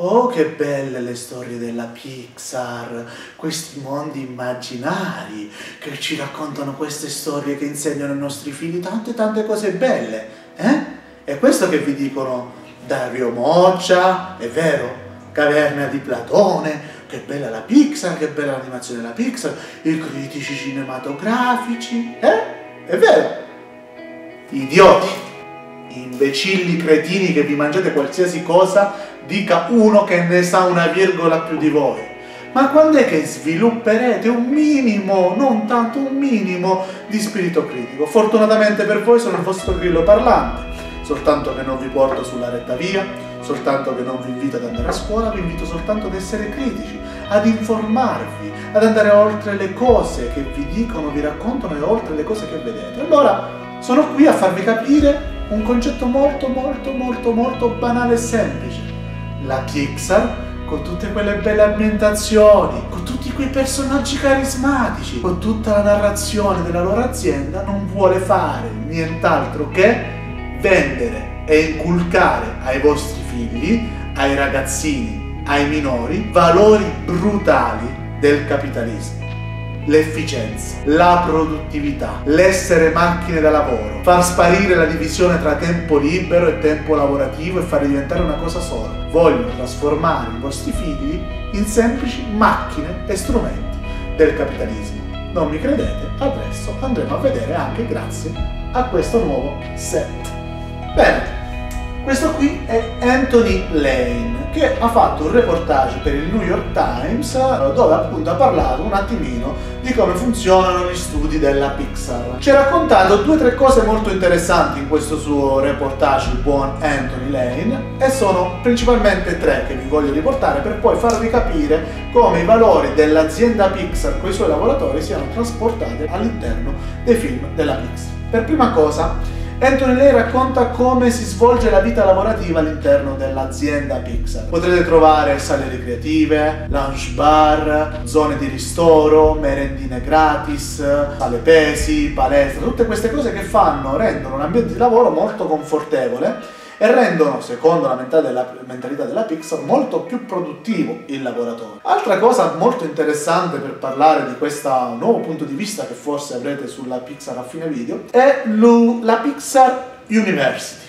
Oh, che belle le storie della Pixar, questi mondi immaginari che ci raccontano queste storie che insegnano ai nostri figli tante cose belle, eh? È questo che vi dicono Dario Moccia, è vero? Caverna di Platone, che bella la Pixar, che bella l'animazione della Pixar, i critici cinematografici, eh? È vero? Idioti! Imbecilli cretini che vi mangiate qualsiasi cosa, dica uno che ne sa una virgola più di voi. Ma quando è che svilupperete un minimo, non tanto un minimo, di spirito critico? Fortunatamente per voi sono il vostro grillo parlante, soltanto che non vi porto sulla retta via, soltanto che non vi invito ad andare a scuola, vi invito soltanto ad essere critici, ad informarvi, ad andare oltre le cose che vi dicono, vi raccontano e oltre le cose che vedete. Allora sono qui a farvi capire un concetto molto banale e semplice. La Pixar, con tutte quelle belle ambientazioni, con tutti quei personaggi carismatici, con tutta la narrazione della loro azienda, non vuole fare nient'altro che vendere e inculcare ai vostri figli, ai ragazzini, ai minori, valori brutali del capitalismo. L'efficienza, la produttività, l'essere macchine da lavoro, far sparire la divisione tra tempo libero e tempo lavorativo e far diventare una cosa sola. Vogliono trasformare i vostri figli in semplici macchine e strumenti del capitalismo. Non mi credete? Adesso andremo a vedere anche grazie a questo nuovo set. Bene, questo qui è Anthony Lane, che ha fatto un reportage per il New York Times dove appunto ha parlato un attimino di come funzionano gli studi della Pixar. Ci ha raccontato due o tre cose molto interessanti in questo suo reportage, il buon Anthony Lane, e sono principalmente tre che vi voglio riportare per poi farvi capire come i valori dell'azienda Pixar con i suoi lavoratori siano trasportati all'interno dei film della Pixar. Per prima cosa, Anthony Lane racconta come si svolge la vita lavorativa all'interno dell'azienda Pixar. Potrete trovare sale ricreative, lunch bar, zone di ristoro, merendine gratis, sale pesi, palestra, tutte queste cose che rendono l'ambiente di lavoro molto confortevole e rendono, secondo la mentalità della Pixar, molto più produttivo il lavoratore. Altra cosa molto interessante per parlare di questo nuovo punto di vista che forse avrete sulla Pixar a fine video è la Pixar University.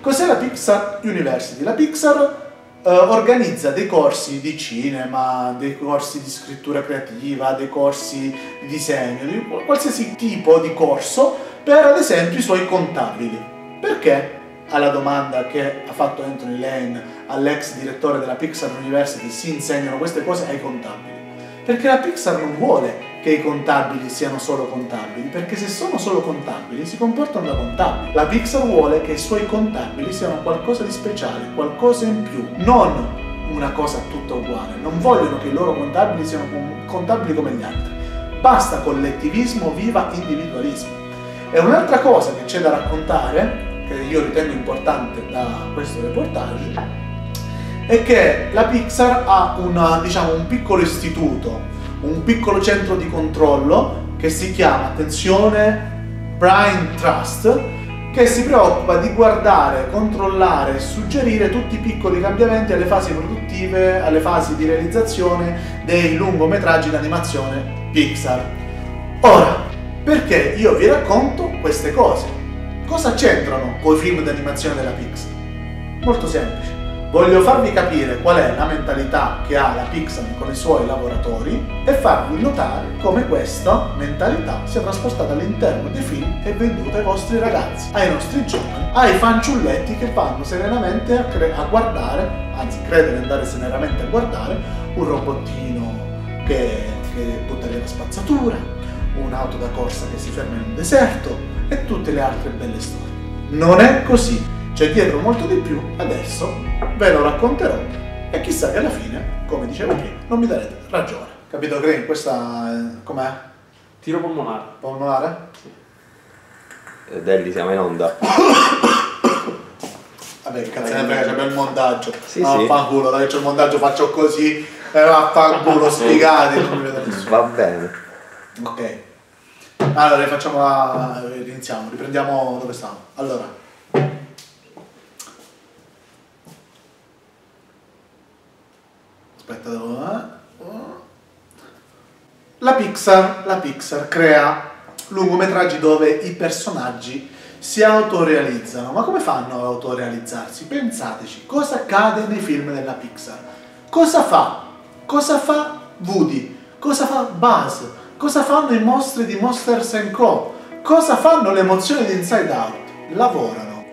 Cos'è la Pixar University? La Pixar organizza dei corsi di cinema, dei corsi di scrittura creativa, dei corsi di disegno, di qualsiasi tipo di corso per, ad esempio, i suoi contabili. Perché? Alla domanda che ha fatto Anthony Lane all'ex direttore della Pixar University, si insegnano queste cose ai contabili? Perché la Pixar non vuole che i contabili siano solo contabili, perché se sono solo contabili si comportano da contabili. La Pixar vuole che i suoi contabili siano qualcosa di speciale, qualcosa in più, non una cosa tutta uguale. Non vogliono che i loro contabili siano contabili come gli altri. Basta collettivismo, viva individualismo. E un'altra cosa che c'è da raccontare, che io ritengo importante da questo reportage, è che la Pixar ha un piccolo istituto, un piccolo centro di controllo che si chiama, attenzione, Brain Trust, che si preoccupa di guardare, controllare e suggerire tutti i piccoli cambiamenti alle fasi produttive, alle fasi di realizzazione dei lungometraggi d'animazione Pixar. Ora, perché io vi racconto queste cose? Cosa c'entrano coi film d'animazione della Pixar? Molto semplice. Voglio farvi capire qual è la mentalità che ha la Pixar con i suoi lavoratori e farvi notare come questa mentalità sia trasportata all'interno dei film e venduta ai vostri ragazzi, ai nostri giovani, ai fanciulletti che vanno serenamente a guardare, anzi credono di andare serenamente a guardare, un robottino che butta via la spazzatura, un'auto da corsa che si ferma in un deserto, e tutte le altre belle storie. Non è così, c'è dietro molto di più, adesso ve lo racconterò e chissà che alla fine, come dicevo prima, non mi darete ragione. Capito Green? Questa com'è? Tiro polmonare. Polmonare? Sì. Delli, siamo in onda. Vabbè, che cazzo ne frega, c'è il montaggio. Sì, no, sì. Fanculo, dai, c'è il montaggio, faccio così e vaffanculo, sfigati. Non mi vedo nessuno. Va bene. Ok. Allora, facciamo iniziamo, riprendiamo dove stavamo. Allora, La Pixar crea lungometraggi dove i personaggi si autorealizzano. Ma come fanno ad autorealizzarsi? Pensateci, cosa accade nei film della Pixar? Cosa fa? Cosa fa Woody? Cosa fa Buzz? Cosa fanno i mostri di Monsters & Co? Cosa fanno le emozioni di Inside Out? Lavorano.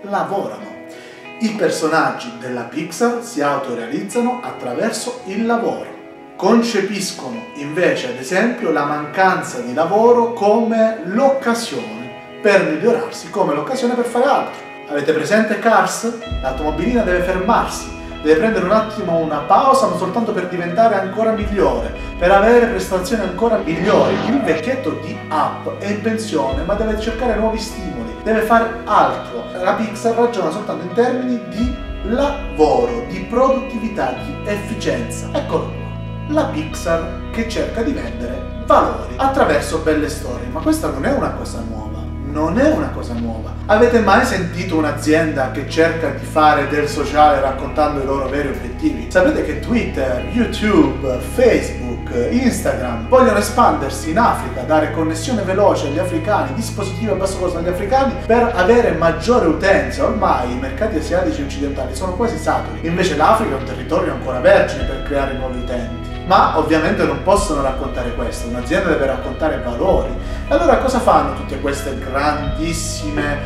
I personaggi della Pixar si autorealizzano attraverso il lavoro. Concepiscono invece, ad esempio, la mancanza di lavoro come l'occasione per migliorarsi, come l'occasione per fare altro. Avete presente Cars? L'automobilina deve fermarsi, deve prendere un attimo una pausa, ma soltanto per diventare ancora migliore, per avere prestazioni ancora migliori. Il vecchietto di Up è in pensione, ma deve cercare nuovi stimoli, deve fare altro. La Pixar ragiona soltanto in termini di lavoro, di produttività, di efficienza. Eccolo. La Pixar che cerca di vendere valori attraverso belle storie. Ma questa non è una cosa nuova, non è una cosa nuova. Avete mai sentito un'azienda che cerca di fare del sociale raccontando i loro veri obiettivi? Sapete che Twitter, YouTube, Facebook, Instagram vogliono espandersi in Africa, dare connessione veloce agli africani, dispositivi a basso costo agli africani per avere maggiore utenza. Ormai i mercati asiatici e occidentali sono quasi saturi, invece l'Africa è un territorio ancora vergine per creare nuovi utenti. Ma ovviamente non possono raccontare questo, un'azienda deve raccontare valori. Allora cosa fanno tutte queste grandissime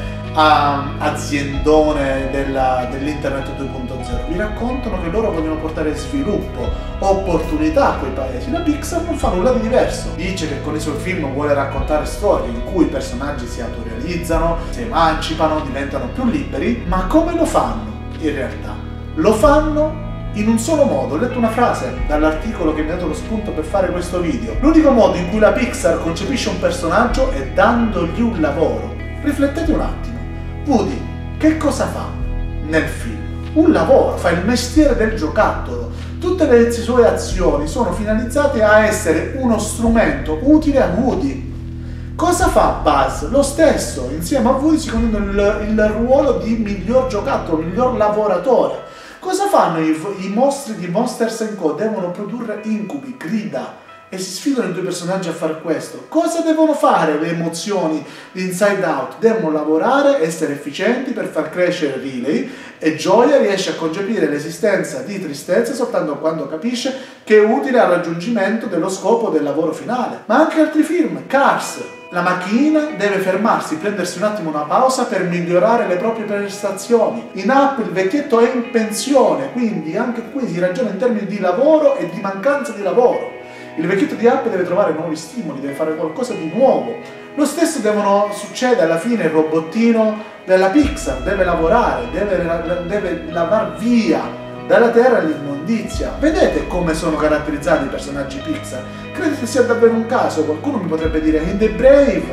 aziendone dell'internet 2.0? Vi raccontano che loro vogliono portare sviluppo, opportunità a quei paesi. La Pixar non fa nulla di diverso. Dice che con i suoi film vuole raccontare storie in cui i personaggi si autorealizzano, si emancipano, diventano più liberi. Ma come lo fanno in realtà? Lo fanno in un solo modo. Ho letto una frase dall'articolo che mi ha dato lo spunto per fare questo video. L'unico modo in cui la Pixar concepisce un personaggio è dandogli un lavoro. Riflettete un attimo. Woody, che cosa fa nel film? Un lavoro, fa il mestiere del giocattolo. Tutte le sue azioni sono finalizzate a essere uno strumento utile a Woody. Cosa fa Buzz? Lo stesso, insieme a Woody si condividono il ruolo di miglior giocattolo, miglior lavoratore. Cosa fanno i mostri di Monsters & Co? Devono produrre incubi, grida, e si sfidano i due personaggi a fare questo. Cosa devono fare le emozioni di Inside Out? Devono lavorare, essere efficienti per far crescere Riley, e Gioia riesce a concepire l'esistenza di tristezza soltanto quando capisce che è utile al raggiungimento dello scopo del lavoro finale. Ma anche altri film, Cars. La macchina deve fermarsi, prendersi un attimo una pausa per migliorare le proprie prestazioni. In Up il vecchietto è in pensione, quindi anche qui si ragiona in termini di lavoro e di mancanza di lavoro. Il vecchietto di Up deve trovare nuovi stimoli, deve fare qualcosa di nuovo. Lo stesso succede alla fine, il robottino della Pixar deve lavorare, deve lavar via dalla terra l'immondizia. Vedete come sono caratterizzati i personaggi Pixar? Credete sia davvero un caso? Qualcuno mi potrebbe dire in The Brave,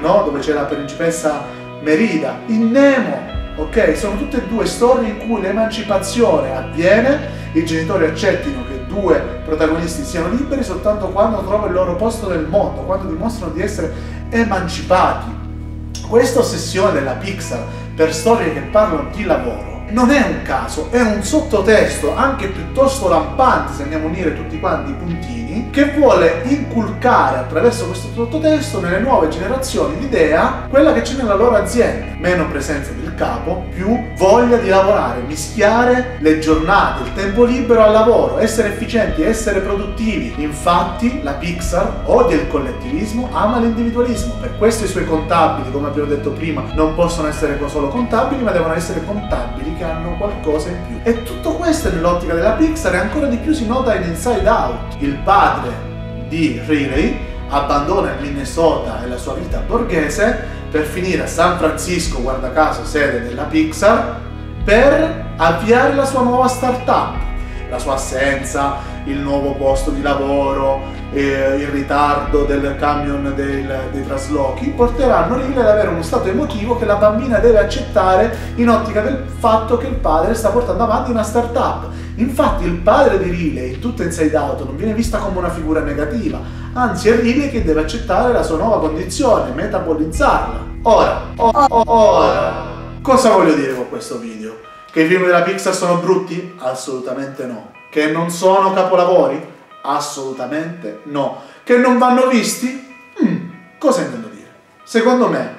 no? Dove c'è la principessa Merida, in Nemo, ok? Sono tutte e due storie in cui l'emancipazione avviene, i genitori accettino che due protagonisti siano liberi soltanto quando trovano il loro posto nel mondo, quando dimostrano di essere emancipati. Questa ossessione della Pixar per storie che parlano di lavoro non è un caso, è un sottotesto anche piuttosto lampante, se andiamo a unire tutti quanti i puntini, che vuole inculcare attraverso questo sottotesto nelle nuove generazioni l'idea, quella che c'è nella loro azienda: meno presenza del capo, più voglia di lavorare, mischiare le giornate, il tempo libero al lavoro, essere efficienti, essere produttivi. Infatti la Pixar odia il collettivismo, ama l'individualismo. Per questo i suoi contabili, come abbiamo detto prima, non possono essere solo contabili, ma devono essere contabili che hanno qualcosa in più. E tutto questo nell'ottica della Pixar, e ancora di più si nota in Inside Out. Il padre di Riley abbandona il Minnesota e la sua vita borghese per finire a San Francisco, guarda caso sede della Pixar, per avviare la sua nuova startup. La sua assenza, il nuovo posto di lavoro, il ritardo del camion dei traslochi porteranno Riley ad avere uno stato emotivo che la bambina deve accettare in ottica del fatto che il padre sta portando avanti una startup. Infatti il padre di Riley, tutto Inside Out, non viene vista come una figura negativa, anzi è Riley che deve accettare la sua nuova condizione, metabolizzarla. Ora, cosa voglio dire con questo video? Che i film della Pixar sono brutti? Assolutamente no. Che non sono capolavori? Assolutamente no. che non vanno visti? Cosa intendo dire? Secondo me,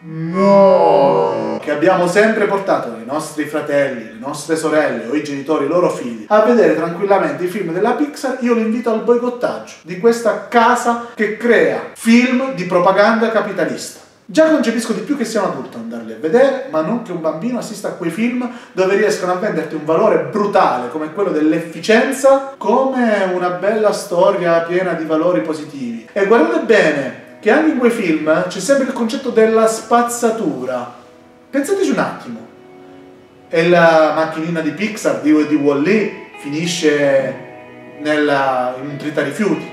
no, che abbiamo sempre portato i nostri fratelli, le nostre sorelle o i genitori, i loro figli, a vedere tranquillamente i film della Pixar, io li invito al boicottaggio di questa casa che crea film di propaganda capitalista. Già concepisco di più che sia un adulto andarli a vedere, ma non che un bambino assista a quei film dove riescono a venderti un valore brutale come quello dell'efficienza, come una bella storia piena di valori positivi. E guardate bene che anche in quei film c'è sempre il concetto della spazzatura. Pensateci un attimo. E la macchinina di Pixar, di Wall-E, finisce in un tritarifiuti.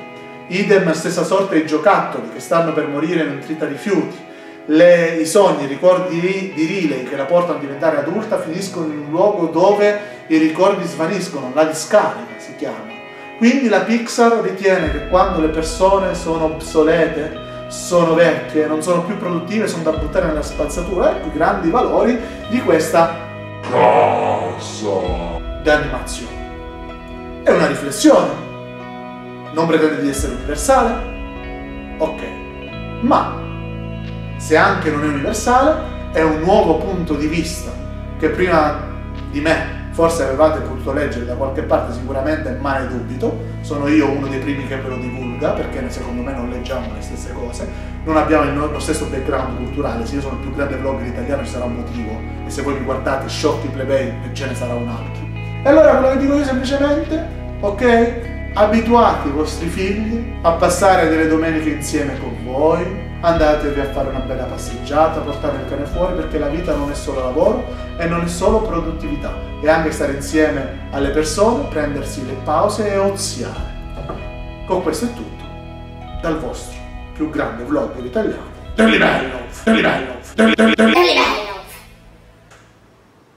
Idem, stessa sorte i giocattoli che stanno per morire in un tritarifiuti. I sogni, i ricordi di Riley che la portano a diventare adulta finiscono in un luogo dove i ricordi svaniscono, la discarica si chiama. Quindi la Pixar ritiene che quando le persone sono obsolete, sono vecchie, non sono più produttive, sono da buttare nella spazzatura, ecco i grandi valori di questa casa d'animazione. È una riflessione. Non pretende di essere universale? Ok, ma se anche non è universale, è un nuovo punto di vista che prima di me forse avevate potuto leggere da qualche parte, sicuramente, ma ne dubito. Sono io uno dei primi che ve lo divulga, perché secondo me non leggiamo le stesse cose, non abbiamo lo stesso background culturale. Se io sono il più grande vlogger italiano ci sarà un motivo, e se voi mi guardate sciocchi plebei ce ne sarà un altro. E allora quello che dico io semplicemente, ok? Abituate i vostri figli a passare delle domeniche insieme con voi, andatevi a fare una bella passeggiata, portate il cane fuori, perché la vita non è solo lavoro e non è solo produttività, è anche stare insieme alle persone, prendersi le pause e oziare. Con questo è tutto dal vostro più grande vlogger italiano, Dellimellow.